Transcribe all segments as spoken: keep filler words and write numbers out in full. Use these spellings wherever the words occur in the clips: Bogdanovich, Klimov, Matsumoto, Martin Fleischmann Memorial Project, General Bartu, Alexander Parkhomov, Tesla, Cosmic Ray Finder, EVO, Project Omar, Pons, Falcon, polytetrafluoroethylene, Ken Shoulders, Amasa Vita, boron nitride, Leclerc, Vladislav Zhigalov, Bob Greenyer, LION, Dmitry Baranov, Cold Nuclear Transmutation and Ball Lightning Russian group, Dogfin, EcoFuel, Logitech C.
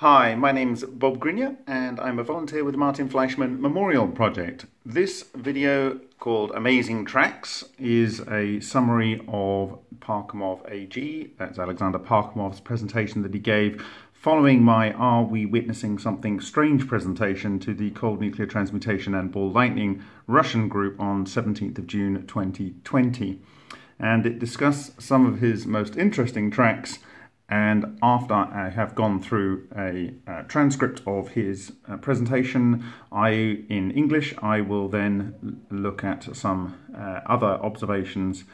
Hi, my name's Bob Greenyer and I'm a volunteer with the Martin Fleischmann Memorial Project. This video, called Amazing Tracks, is a summary of Parkhomov A G, that's Alexander Parkhomov's presentation that he gave following my Are We Witnessing Something Strange presentation to the Cold Nuclear Transmutation and Ball Lightning Russian group on seventeenth of June twenty twenty. And it discussed some of his most interesting tracks. And after I have gone through a uh, transcript of his uh, presentation I, in English, I will then look at some uh, other observations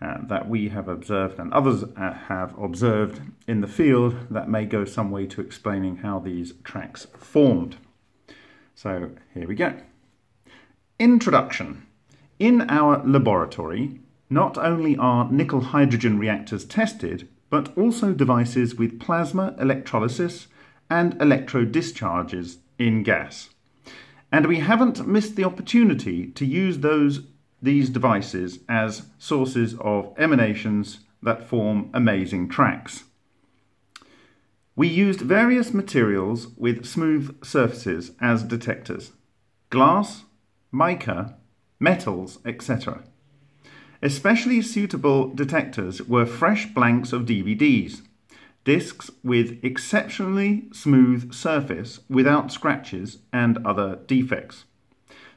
uh, that we have observed and others uh, have observed in the field that may go some way to explaining how these tracks formed. So here we go. Introduction. In our laboratory, not only are nickel hydrogen reactors tested, but also devices with plasma electrolysis and electrodischarges in gas. And we haven't missed the opportunity to use those, these devices as sources of emanations that form amazing tracks. We used various materials with smooth surfaces as detectors: glass, mica, metals, et cetera. Especially suitable detectors were fresh blanks of D V Ds, discs with exceptionally smooth surface without scratches and other defects.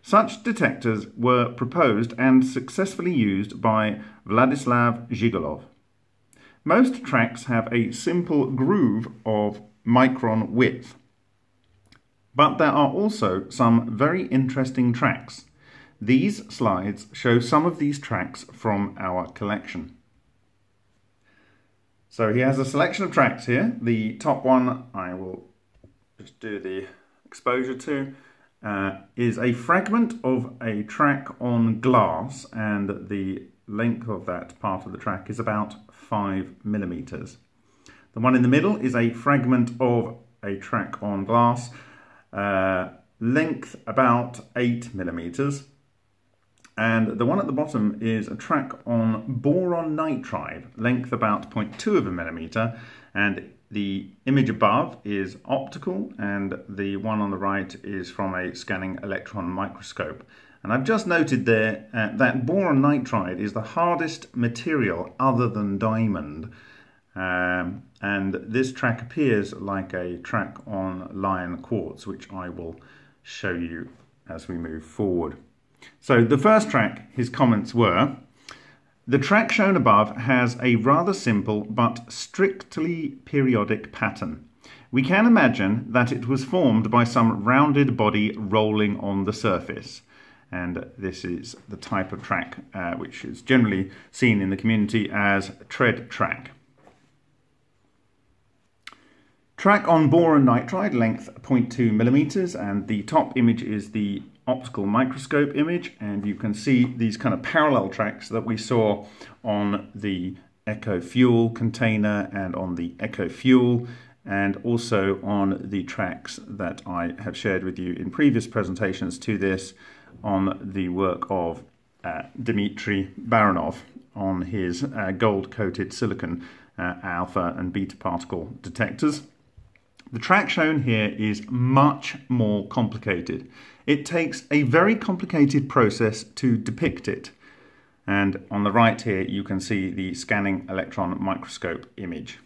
Such detectors were proposed and successfully used by Vladislav Zhigalov. Most tracks have a simple groove of micron width, but there are also some very interesting tracks. These slides show some of these tracks from our collection. So he has a selection of tracks here. The top one, I will just do the exposure to, uh, is a fragment of a track on glass, and the length of that part of the track is about five millimeters. The one in the middle is a fragment of a track on glass, uh, length about eight millimeters. And the one at the bottom is a track on boron nitride, length about zero point two of a millimeter. And the image above is optical, and the one on the right is from a scanning electron microscope. And I've just noted there uh, that boron nitride is the hardest material other than diamond. Um, and this track appears like a track on LION quartz, which I will show you as we move forward. So the first track, his comments were, the track shown above has a rather simple but strictly periodic pattern. We can imagine that it was formed by some rounded body rolling on the surface. And this is the type of track uh, which is generally seen in the community as tread track. Track on boron nitride, length zero point two millimeters, and the top image is the optical microscope image, and you can see these kind of parallel tracks that we saw on the EcoFuel container and on the EcoFuel, and also on the tracks that I have shared with you in previous presentations to this on the work of uh, Dmitry Baranov on his uh, gold-coated silicon uh, alpha and beta particle detectors. The track shown here is much more complicated. It takes a very complicated process to depict it. And on the right here, you can see the scanning electron microscope image.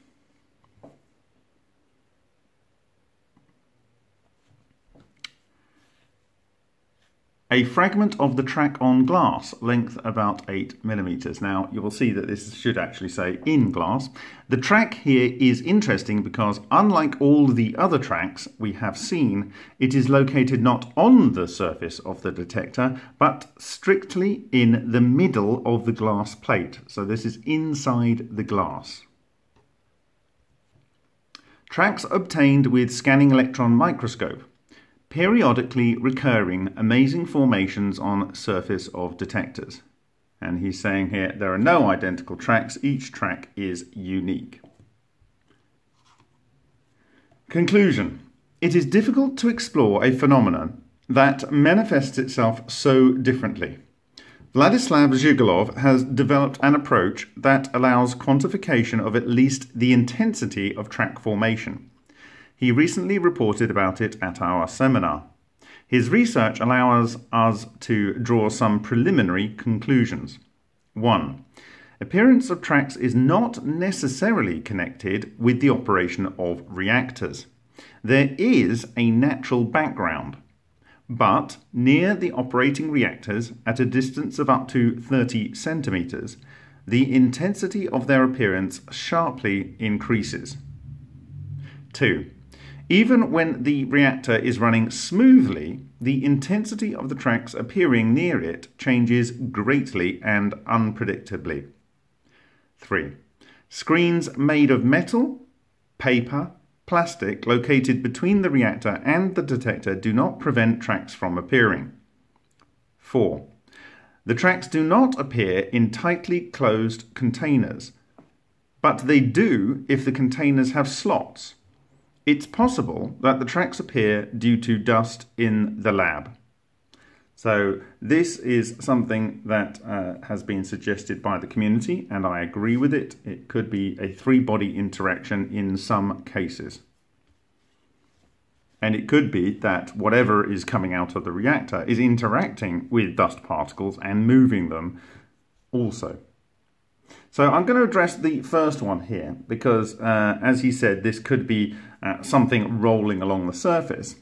A fragment of the track on glass, length about eight millimeters. Now, you will see that this should actually say in glass. The track here is interesting because, unlike all the other tracks we have seen, it is located not on the surface of the detector, but strictly in the middle of the glass plate. So this is inside the glass. Tracks obtained with scanning electron microscope. Periodically recurring amazing formations on surface of detectors. And he's saying here, there are no identical tracks, each track is unique. Conclusion. It is difficult to explore a phenomenon that manifests itself so differently. Vladislav Zhigalov has developed an approach that allows quantification of at least the intensity of track formation. He recently reported about it at our seminar. His research allows us to draw some preliminary conclusions. One. Appearance of tracks is not necessarily connected with the operation of reactors. There is a natural background, but near the operating reactors at a distance of up to thirty centimeters, the intensity of their appearance sharply increases. Two. Even when the reactor is running smoothly, the intensity of the tracks appearing near it changes greatly and unpredictably. Three. Screens made of metal, paper, plastic located between the reactor and the detector do not prevent tracks from appearing. Four. The tracks do not appear in tightly closed containers, but they do if the containers have slots. It's possible that the tracks appear due to dust in the lab. So this is something that uh, has been suggested by the community, and I agree with it. It could be a three-body interaction in some cases. And it could be that whatever is coming out of the reactor is interacting with dust particles and moving them also. So I'm going to address the first one here because, uh, as he said, this could be uh, something rolling along the surface.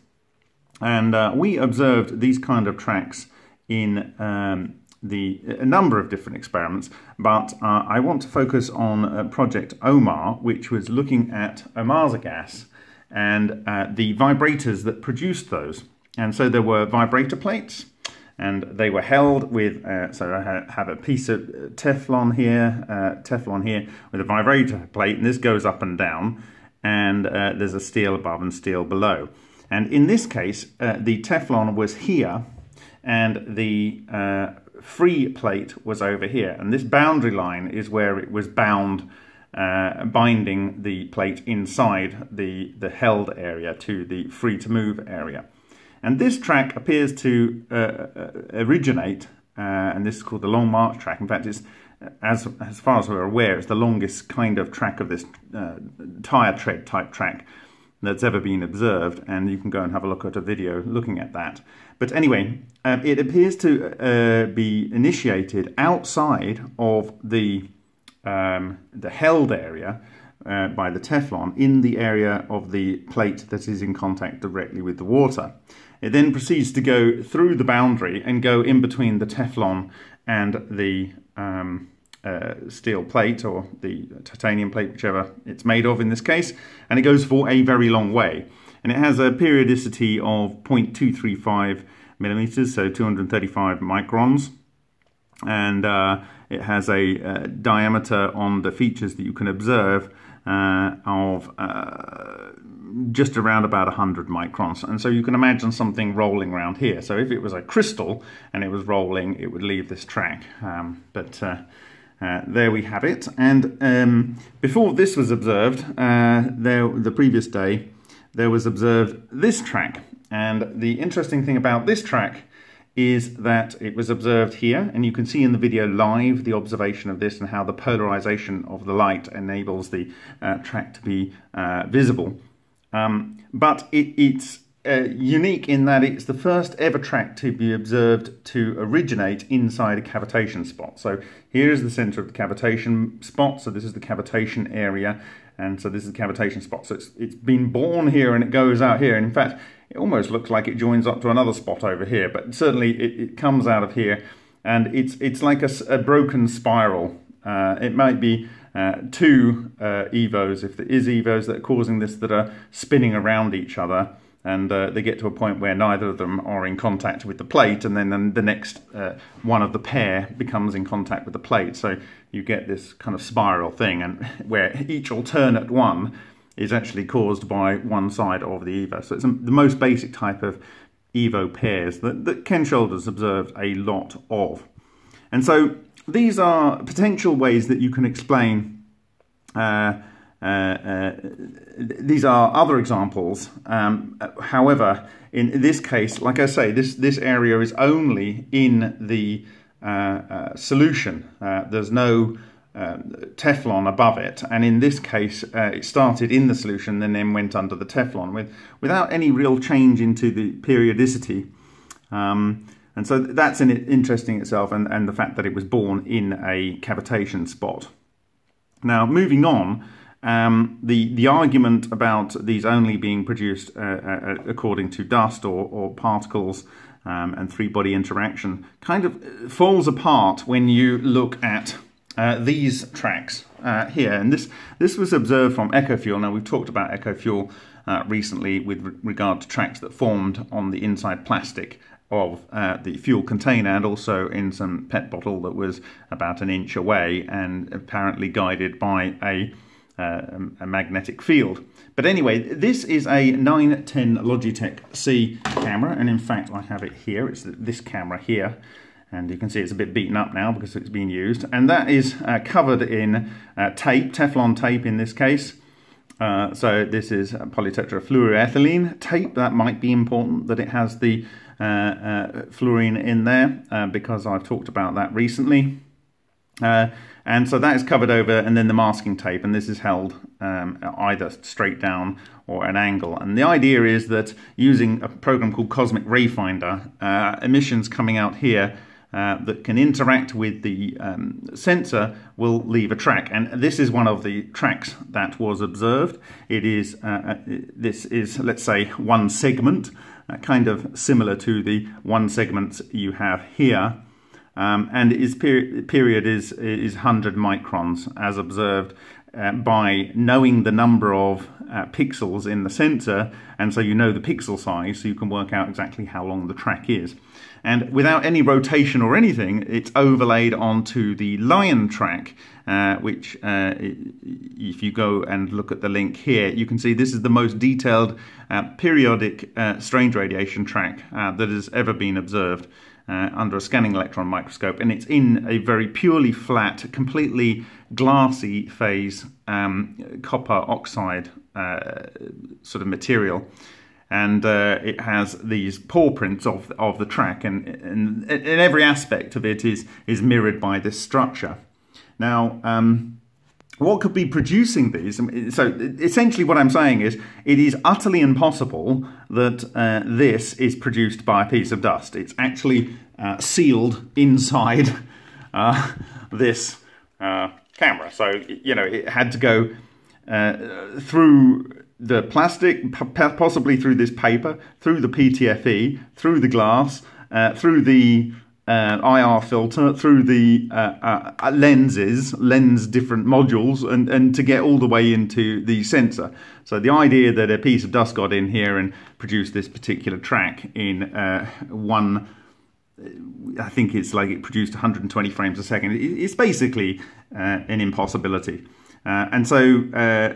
And uh, we observed these kind of tracks in um, the, a number of different experiments, but uh, I want to focus on uh, Project Omar, which was looking at Amasa gas and uh, the vibrators that produced those. And so there were vibrator plates, and they were held with, uh, so I have a piece of Teflon here, uh, Teflon here, with a vibrator plate, and this goes up and down, and uh, there's a steel above and steel below. And in this case, uh, the Teflon was here, and the uh, free plate was over here. And this boundary line is where it was bound, uh, binding the plate inside the, the held area to the free-to-move area. And this track appears to uh, originate, uh, and this is called the Long March track. In fact, it's, as, as far as we're aware, it's the longest kind of track of this uh, tire tread type track that's ever been observed. And you can go and have a look at a video looking at that. But anyway, um, it appears to uh, be initiated outside of the, um, the held area Uh, by the Teflon in the area of the plate that is in contact directly with the water. It then proceeds to go through the boundary and go in between the Teflon and the um, uh, steel plate or the titanium plate, whichever it's made of in this case, and it goes for a very long way. And it has a periodicity of zero point two three five millimeters, so two hundred thirty-five microns. And uh, it has a uh, diameter on the features that you can observe uh, of uh, just around about one hundred microns. And so you can imagine something rolling around here. So if it was a crystal and it was rolling, it would leave this track. Um, but uh, uh, there we have it. And um, before this was observed, uh, there, the previous day, there was observed this track. And the interesting thing about this track is that it was observed here, and you can see in the video live the observation of this and how the polarization of the light enables the uh, track to be uh, visible. Um, but it, it's uh, unique in that it's the first ever track to be observed to originate inside a cavitation spot. So here is the center of the cavitation spot, so this is the cavitation area, and so this is the cavitation spot. So it's, it's been born here and it goes out here, and in fact, it almost looks like it joins up to another spot over here, but certainly it, it comes out of here, and it's it's like a, a broken spiral. Uh, it might be uh, two uh, E V Os, if there is E V Os that are causing this, that are spinning around each other, and uh, they get to a point where neither of them are in contact with the plate, and then, then the next uh, one of the pair becomes in contact with the plate. So you get this kind of spiral thing, and where each alternate one is actually caused by one side of the E V O. So it's the most basic type of E V O pairs that, that Ken Shoulders observed a lot of. And so these are potential ways that you can explain, uh, uh, uh, these are other examples. Um, however, in this case, like I say, this, this area is only in the uh, uh, solution. Uh, there's no Uh, um, Teflon above it, and in this case uh, it started in the solution and then went under the Teflon with, without any real change into the periodicity. Um, and so that's an interesting itself, and, and the fact that it was born in a cavitation spot. Now moving on, um, the, the argument about these only being produced uh, uh, according to dust or, or particles um, and three-body interaction kind of falls apart when you look at uh, these tracks uh, here. And this, this was observed from EcoFuel. Now we've talked about EcoFuel uh, recently with re regard to tracks that formed on the inside plastic of uh, the fuel container, and also in some pet bottle that was about an inch away and apparently guided by a, uh, a magnetic field. But anyway, this is a nine ten Logitech C camera, and in fact I have it here. It's this camera here, and you can see it's a bit beaten up now because it's been used, and that is uh, covered in uh, tape, Teflon tape in this case. Uh, so this is polytetrafluoroethylene tape. That might be important that it has the Uh, uh, fluorine in there, uh, because I've talked about that recently, uh, and so that is covered over, and then the masking tape, and this is held um, either straight down or an angle. And the idea is that using a program called Cosmic Ray Finder, uh, emissions coming out here uh, that can interact with the um, sensor will leave a track, and this is one of the tracks that was observed. It is uh, this is, let's say, one segment. Uh, kind of similar to the one segment you have here, um, and its peri period is is one hundred microns, as observed uh, by knowing the number of uh, pixels in the sensor, and so you know the pixel size, so you can work out exactly how long the track is. And without any rotation or anything, it's overlaid onto the LION track, uh, which uh, if you go and look at the link here, you can see this is the most detailed uh, periodic uh, strange radiation track uh, that has ever been observed uh, under a scanning electron microscope. And it's in a very purely flat, completely glassy phase um, copper oxide uh, sort of material. And uh, it has these paw prints of of the track, and, and, and every aspect of it is is mirrored by this structure. Now, um, what could be producing these? So essentially, what I'm saying is, it is utterly impossible that uh, this is produced by a piece of dust. It's actually uh, sealed inside uh, this uh, camera. So you know, it had to go uh, through the plastic, possibly through this paper, through the P T F E, through the glass, uh, through the uh, I R filter, through the uh, uh, lenses, lens different modules, and, and to get all the way into the sensor. So the idea that a piece of dust got in here and produced this particular track in uh, one, I think it's like it produced one hundred twenty frames a second. It's basically uh, an impossibility. Uh, and so uh,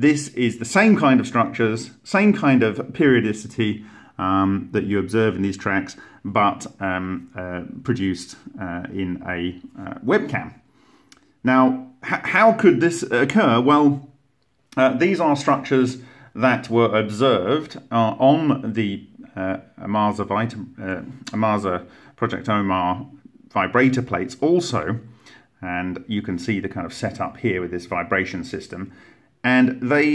this is the same kind of structures, same kind of periodicity um, that you observe in these tracks, but um, uh, produced uh, in a uh, webcam. Now, h how could this occur? Well, uh, these are structures that were observed uh, on the uh, Amasa Vita, uh, Amasa Project Omar vibrator plates also. And you can see the kind of setup here with this vibration system. And they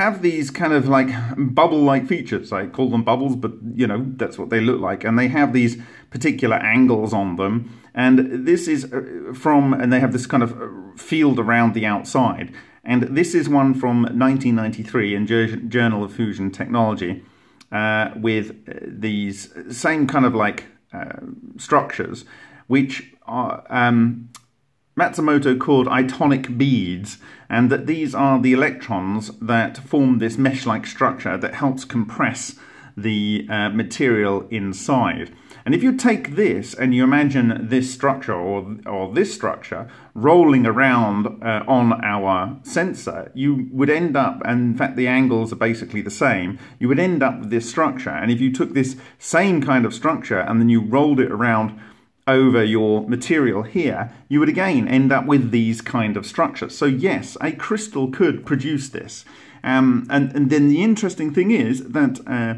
have these kind of like bubble-like features. I call them bubbles, but you know, that's what they look like. And they have these particular angles on them. And this is from, and they have this kind of field around the outside. And this is one from nineteen ninety-three in Journal of Fusion Technology uh, with these same kind of like uh, structures, which are Um, Matsumoto called ionic beads, and that these are the electrons that form this mesh-like structure that helps compress the uh, material inside. And if you take this and you imagine this structure or, or this structure rolling around uh, on our sensor, you would end up, and in fact the angles are basically the same, you would end up with this structure. And if you took this same kind of structure and then you rolled it around over your material here, you would again end up with these kind of structures. So yes, a crystal could produce this. Um, and, and then the interesting thing is that uh,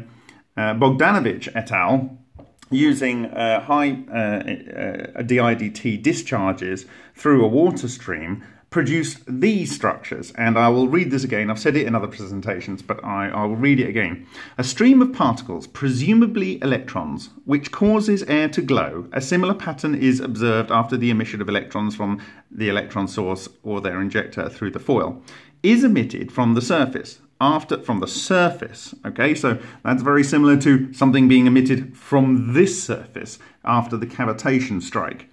uh, Bogdanovich et al using uh, high uh, uh, D I D T discharges through a water stream produce these structures, and I will read this again. I've said it in other presentations, but I, I will read it again. A stream of particles, presumably electrons, which causes air to glow. A similar pattern is observed after the emission of electrons from the electron source or their injector through the foil, is emitted from the surface. After from the surface, okay, so that's very similar to something being emitted from this surface after the cavitation strike.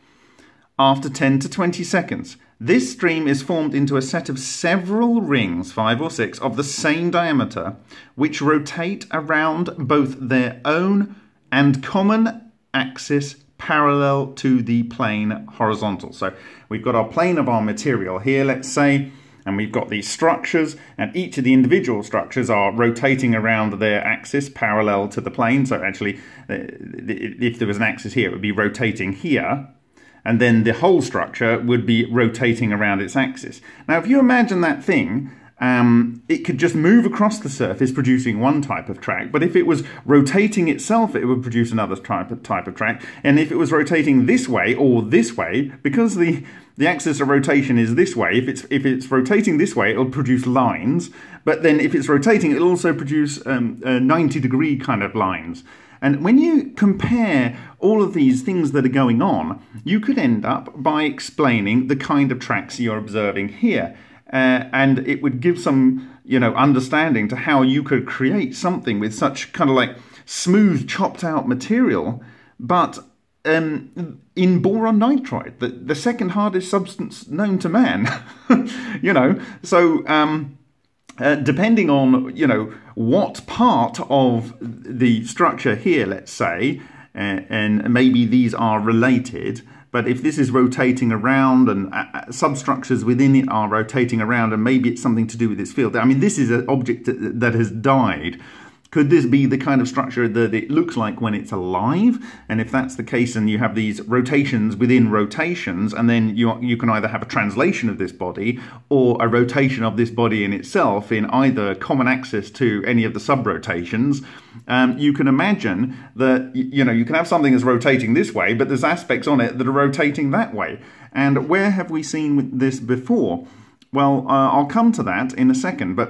After ten to twenty seconds, this stream is formed into a set of several rings, five or six, of the same diameter, which rotate around both their own and common axis parallel to the plane horizontal. So we've got our plane of our material here, let's say, and we've got these structures, and each of the individual structures are rotating around their axis parallel to the plane. So actually, if there was an axis here, it would be rotating here, and then the whole structure would be rotating around its axis. Now, if you imagine that thing, um, it could just move across the surface, producing one type of track, but if it was rotating itself, it would produce another type of, type of track, and if it was rotating this way or this way, because the The axis of rotation is this way. If it's if it's rotating this way, it'll produce lines. But then if it's rotating, it'll also produce um, uh, ninety degree kind of lines. And when you compare all of these things that are going on, you could end up by explaining the kind of tracks you're observing here. Uh, and it would give some, you know, understanding to how you could create something with such kind of like smooth, chopped out material, but Um, in boron nitride, the, the second hardest substance known to man, you know. So um, uh, depending on, you know, what part of the structure here, let's say, uh, and maybe these are related, but if this is rotating around and uh, substructures within it are rotating around, and maybe it's something to do with this field. I mean, this is an object that, that has died. Could this be the kind of structure that it looks like when it's alive? And if that's the case, and you have these rotations within rotations, and then you, you can either have a translation of this body or a rotation of this body in itself in either common axis to any of the sub-rotations, um, you can imagine that, you know, you can have something that's rotating this way, but there's aspects on it that are rotating that way. And where have we seen this before? Well, uh, I'll come to that in a second, but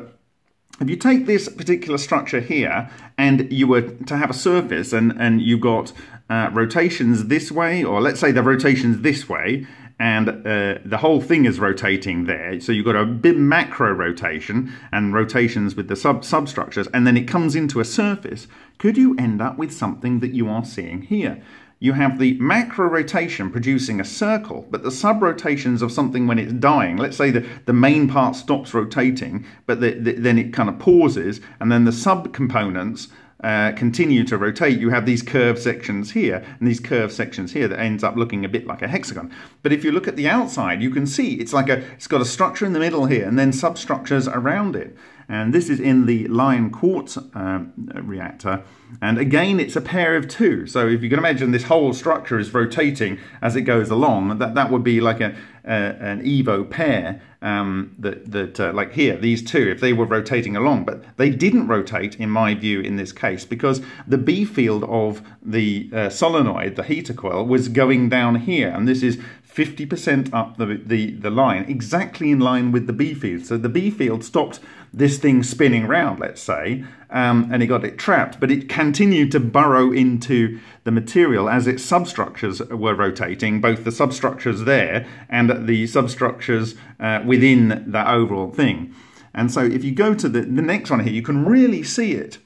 if you take this particular structure here and you were to have a surface, and, and you got uh, rotations this way, or let's say the rotations this way, and uh, the whole thing is rotating there, so you've got a big macro rotation and rotations with the sub substructures, and then it comes into a surface, could you end up with something that you are seeing here? You have the macro rotation producing a circle, but the sub-rotations of something when it's dying, let's say the, the main part stops rotating, but the, the, then it kind of pauses, and then the sub-components uh, continue to rotate. You have these curved sections here, and these curved sections here that ends up looking a bit like a hexagon. But if you look at the outside, you can see it's like a, it's got a structure in the middle here, and then substructures around it. And this is in the LION quartz um, reactor, and again it's a pair of two. So if you can imagine, this whole structure is rotating as it goes along. That that would be like a uh, an evo pair. Um, that that uh, like here, these two, if they were rotating along, but they didn't rotate in my view in this case, because the B field of the uh, solenoid, the heater coil, was going down here, and this is fifty percent up the, the, the line, exactly in line with the B field. So the B field stopped this thing spinning round, let's say, um, and it got it trapped, but it continued to burrow into the material as its substructures were rotating, both the substructures there and the substructures uh, within that overall thing. And so if you go to the, the next one here, you can really see it.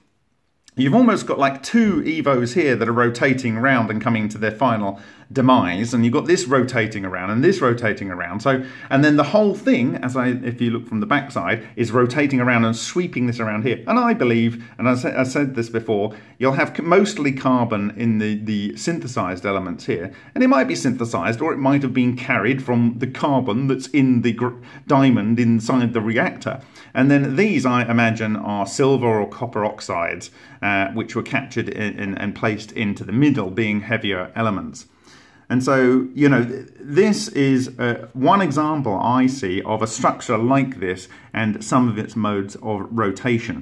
You've almost got like two evos here that are rotating around and coming to their final demise, and you've got this rotating around and this rotating around. So, and then the whole thing, as I, if you look from the backside, is rotating around and sweeping this around here. And I believe, and I, sa I said this before, you'll have mostly carbon in the the synthesized elements here, and it might be synthesized, or it might have been carried from the carbon that's in the gr diamond inside the reactor. And then these, I imagine, are silver or copper oxides, Uh, which were captured in, in, and placed into the middle, being heavier elements. And so, you know, th this is uh, one example I see of a structure like this and some of its modes of rotation.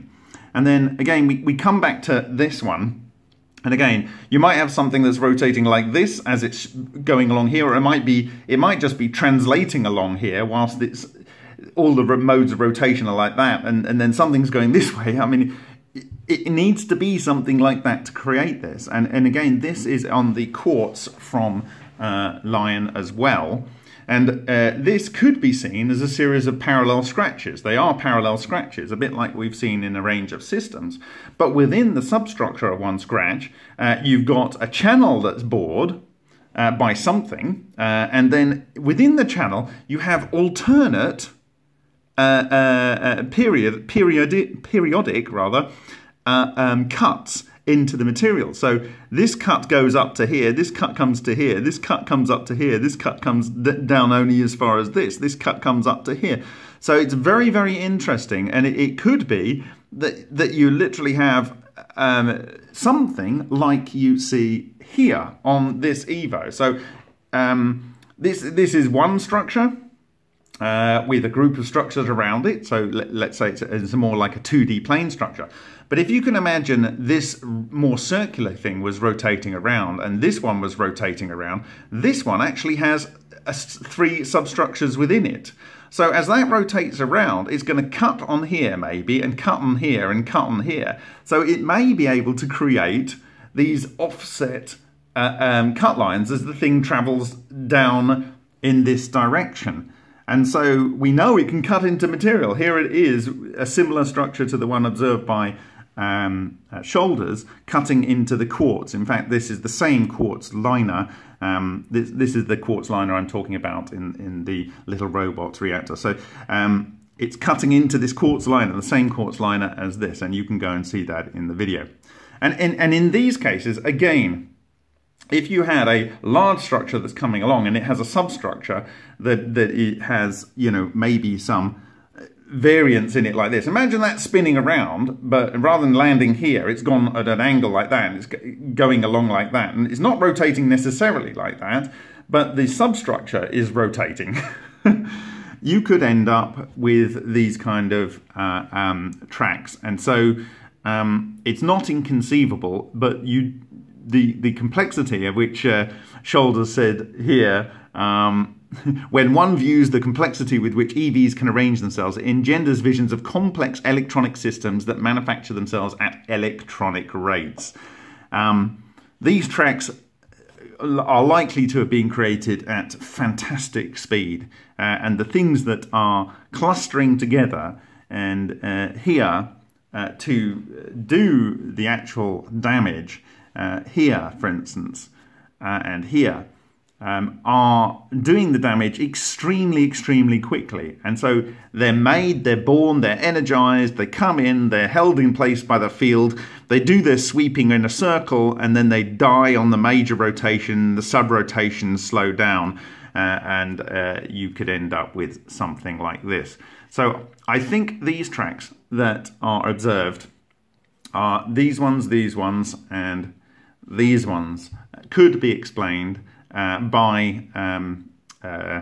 And then, again, we, we come back to this one, And again, you might have something that's rotating like this as it's going along here, or it might be, it might just be translating along here whilst it's, all the modes of rotation are like that, and, and then something's going this way. I mean, it, it needs to be something like that to create this. And, and again, this is on the quartz from uh, Lion as well. And uh, this could be seen as a series of parallel scratches. They are parallel scratches, a bit like we've seen in a range of systems. But within the substructure of one scratch, uh, you've got a channel that's bored uh, by something. Uh, and then within the channel, you have alternate uh, uh, period, periodic, periodic rather, uh, um, cuts into the material. So this cut goes up to here, this cut comes to here, this cut comes up to here, this cut comes down only as far as this, this cut comes up to here. So it's very, very interesting, and it, it could be that, that you literally have um, something like you see here on this Evo. So um, this, this is one structure uh, with a group of structures around it. So let, let's say it's, it's more like a two D plane structure. But if you can imagine this more circular thing was rotating around, and this one was rotating around, this one actually has a, three substructures within it. So as that rotates around, it's going to cut on here maybe, and cut on here, and cut on here. So it may be able to create these offset uh, um, cut lines as the thing travels down in this direction. And so we know it can cut into material. Here it is, a similar structure to the one observed by Um, uh, Shoulders, cutting into the quartz. In fact, this is the same quartz liner. Um, this, this is the quartz liner I'm talking about in, in the Little Robots reactor. So um, it's cutting into this quartz liner, the same quartz liner as this, and you can go and see that in the video. And, and, and in these cases, again, if you had a large structure that's coming along and it has a substructure that, that it has, you know, maybe some variance in it like this. Imagine that spinning around, but rather than landing here, it's gone at an angle like that, and it's going along like that, and it's not rotating necessarily like that, but the substructure is rotating. You could end up with these kind of uh, um, tracks, and so um, it's not inconceivable, but you, the, the complexity of which uh, Shoulders said here, um, when one views the complexity with which E Vs can arrange themselves, it engenders visions of complex electronic systems that manufacture themselves at electronic rates. Um, these tracks are likely to have been created at fantastic speed, uh, and the things that are clustering together and uh, here uh, to do the actual damage, uh, here for instance, uh, and here, Um, are doing the damage extremely, extremely quickly. And so they're made, they're born, they're energized, they come in, they're held in place by the field, they do their sweeping in a circle, and then they die on the major rotation, the sub-rotations slow down, uh, and uh, you could end up with something like this. So I think these tracks that are observed are these ones, these ones, and these ones could be explained Uh, by um, uh,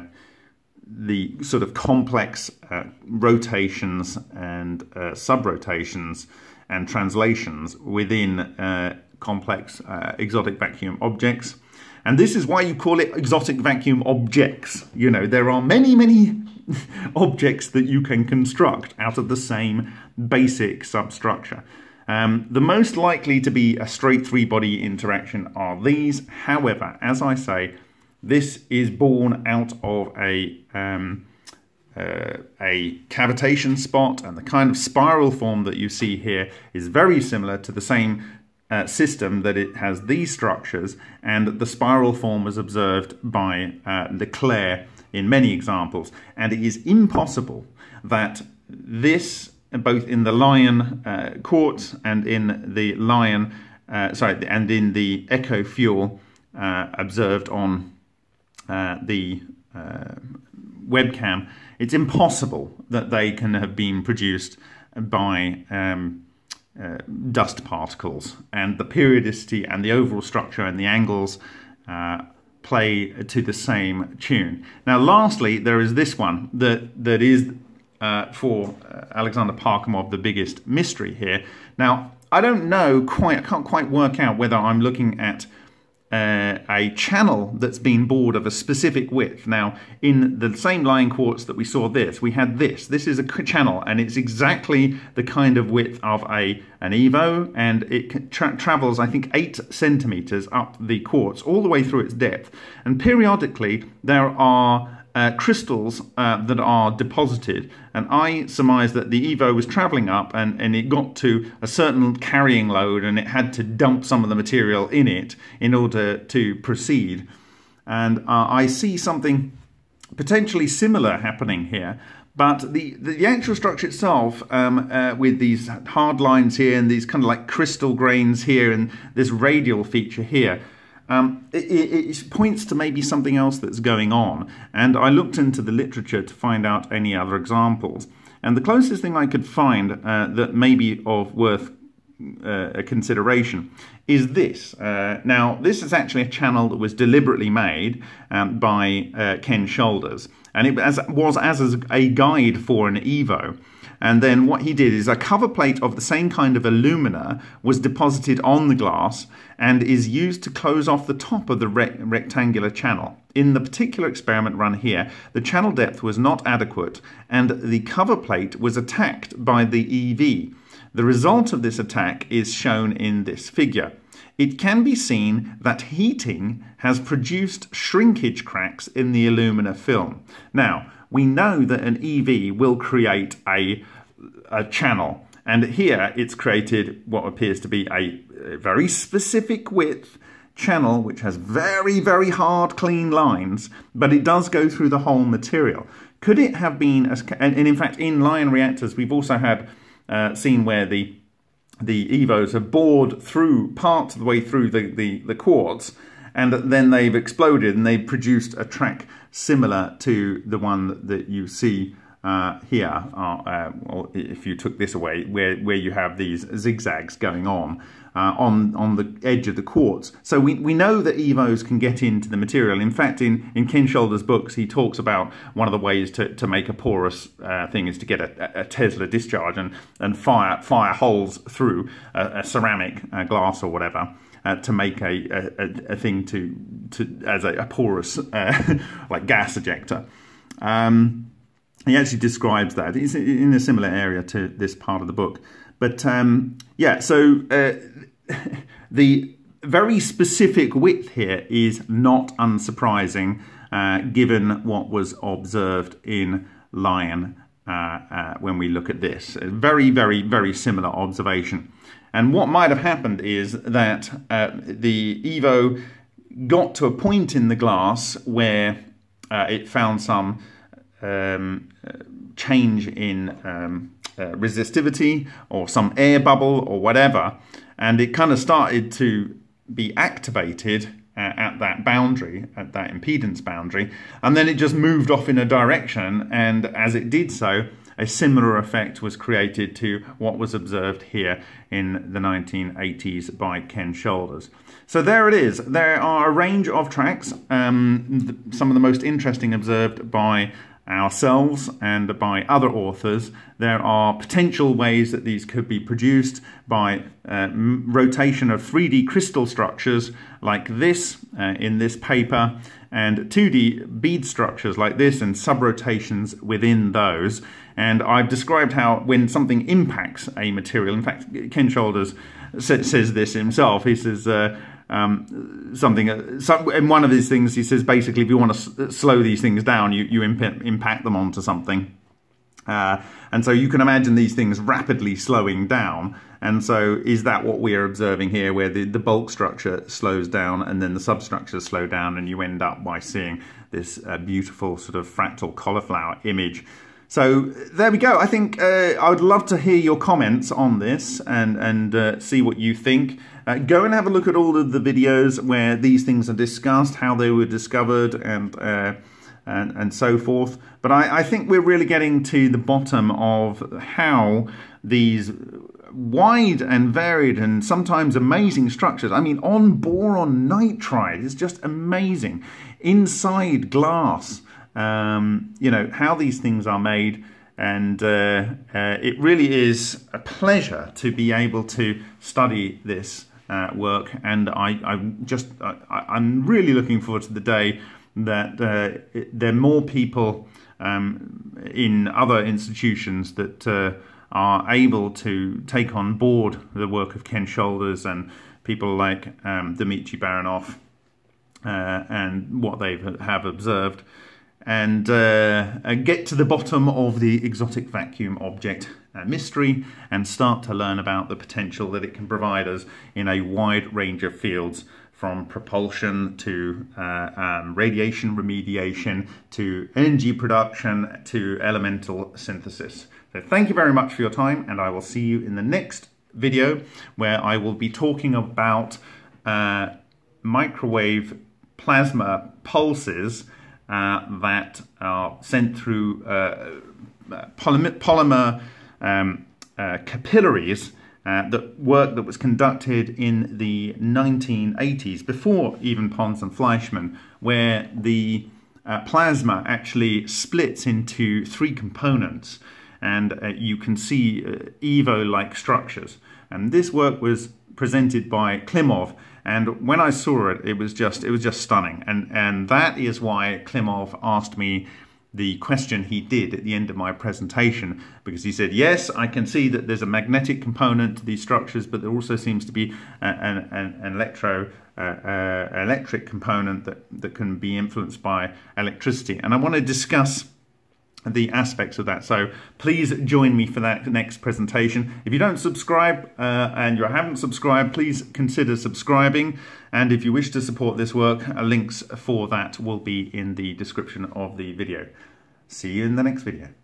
the sort of complex uh, rotations and uh, sub-rotations and translations within uh, complex uh, exotic vacuum objects. And this is why you call it exotic vacuum objects. You know, there are many, many objects that you can construct out of the same basic substructure. Um, the most likely to be a straight three-body interaction are these. However, as I say, this is born out of a, um, uh, a cavitation spot, and the kind of spiral form that you see here is very similar to the same uh, system that it has these structures, and the spiral form was observed by uh, Leclerc in many examples. And it is impossible that this, both in the Lion uh, quartz and in the Lion, uh, sorry, and in the EcoFuel uh, observed on uh, the uh, webcam, it's impossible that they can have been produced by um, uh, dust particles. And the periodicity and the overall structure and the angles uh, play to the same tune. Now, lastly, there is this one that that is uh, for Alexander Parkhomov the biggest mystery here. Now, I don't know quite, I can't quite work out whether I'm looking at Uh, a channel that's been bored of a specific width. Now, in the same line quartz that we saw this, we had this. This is a channel, and it's exactly the kind of width of a an Evo, and it tra travels, I think, eight centimeters up the quartz, all the way through its depth. And periodically, there are uh, crystals uh, that are deposited. And I surmised that the Evo was traveling up, and, and it got to a certain carrying load, and it had to dump some of the material in it in order to proceed. And uh, I see something potentially similar happening here. But the, the actual structure itself, um, uh, with these hard lines here and these kind of like crystal grains here and this radial feature here, Um, it, it points to maybe something else that's going on. And I looked into the literature to find out any other examples. And the closest thing I could find uh, that may be of worth uh, a consideration is this. Uh, now, this is actually a channel that was deliberately made um, by uh, Ken Shoulders. And it was, was as a guide for an Evo. And then what he did is a cover plate of the same kind of alumina was deposited on the glass and is used to close off the top of the re rectangular channel. In the particular experiment run here, the channel depth was not adequate and the cover plate was attacked by the E V. The result of this attack is shown in this figure. It can be seen that heating has produced shrinkage cracks in the alumina film. Now, we know that an E V will create a, a channel, and here it's created what appears to be a, a very specific width channel which has very, very hard, clean lines, but it does go through the whole material. Could it have been, a, and in fact in LION reactors we've also had uh, seen where the, the E Vos have bored through part of the way through the, the, the quartz, and then they've exploded and they've produced a track similar to the one that you see uh, here, uh, uh, or if you took this away, where, where you have these zigzags going on, uh, on on the edge of the quartz. So we, we know that E Vos can get into the material. In fact, in, in Ken Shoulders' books, he talks about one of the ways to, to make a porous uh, thing is to get a, a Tesla discharge and, and fire, fire holes through a, a ceramic, a glass or whatever. Uh, to make a, a, a thing to, to as a, a porous uh, like gas ejector. Um, he actually describes that. It's in a similar area to this part of the book. But um, yeah, so uh, the very specific width here is not unsurprising uh, given what was observed in LION uh, uh, when we look at this. A very, very, very similar observation. And what might have happened is that uh, the Evo got to a point in the glass where uh, it found some um, change in um, uh, resistivity or some air bubble or whatever, and it kind of started to be activated at that boundary, at that impedance boundary, and then it just moved off in a direction, and as it did so, a similar effect was created to what was observed here in the nineteen eighties by Ken Shoulders. So there it is. There are a range of tracks, um, some of the most interesting observed by ourselves and by other authors. There are potential ways that these could be produced by uh, rotation of three D crystal structures like this uh, in this paper, and two D bead structures like this and subrotations within those. And I've described how when something impacts a material, in fact, Ken Shoulders says this himself. He says uh, um, something, uh, some, in one of his things, he says basically if you want to s slow these things down, you, you imp impact them onto something. Uh, and so you can imagine these things rapidly slowing down. And so is that what we are observing here, where the, the bulk structure slows down and then the substructures slow down, and you end up by seeing this uh, beautiful sort of fractal cauliflower image. So there we go. I think uh, I would love to hear your comments on this and, and uh, see what you think. Uh, go and have a look at all of the videos where these things are discussed, how they were discovered, and uh, and, and so forth. But I, I think we're really getting to the bottom of how these wide and varied and sometimes amazing structures. I mean, on boron nitride is just amazing. Inside glass, um, you know, how these things are made And uh, uh, it really is a pleasure to be able to study this uh, work. And I, I just, I, I'm really looking forward to the day that uh, it, there are more people um, in other institutions that uh, are able to take on board the work of Ken Shoulders and people like um, Dmitry Baranov uh, and what they have observed, and uh, get to the bottom of the exotic vacuum object uh, mystery and start to learn about the potential that it can provide us in a wide range of fields, from propulsion to uh, um, radiation remediation, to energy production, to elemental synthesis. So thank you very much for your time, and I will see you in the next video, where I will be talking about uh, microwave plasma pulses Uh, that are sent through uh, polymer, polymer um, uh, capillaries. Uh, that work that was conducted in the nineteen eighties, before even Pons and Fleischmann, where the uh, plasma actually splits into three components, and uh, you can see uh, Evo-like structures. And this work was presented by Klimov, and when I saw it, it was just it was just stunning, and and that is why Klimov asked me the question he did at the end of my presentation, because he said, yes, I can see that there's a magnetic component to these structures, but there also seems to be an, an, an electro uh, uh, electric component that that can be influenced by electricity, and I want to discuss the aspects of that. So please join me for that next presentation. If you don't subscribe uh, and you haven't subscribed, please consider subscribing. And if you wish to support this work, uh, links for that will be in the description of the video. See you in the next video.